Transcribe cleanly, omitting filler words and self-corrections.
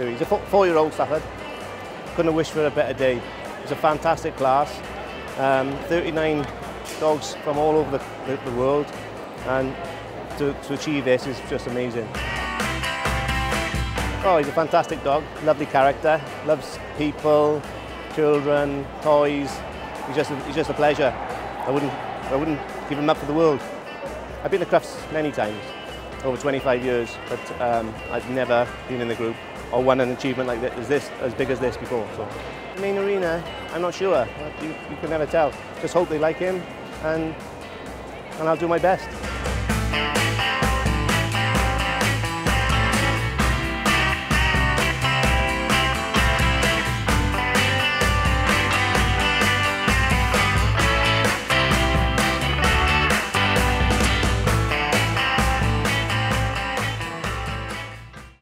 do. He's a four-year-old Stafford. Couldn't have wished for a better day. It was a fantastic class. 39 dogs from all over the world, and to achieve this is just amazing. Oh, he's a fantastic dog, lovely character, loves people, children, toys. He's just a pleasure. I wouldn't give him up for the world. I've been to Crufts many times, over 25 years, but I've never been in the group or won an achievement like this, as big as this before. So, the main arena, I'm not sure. You can never tell. Just hope they like him, and I'll do my best.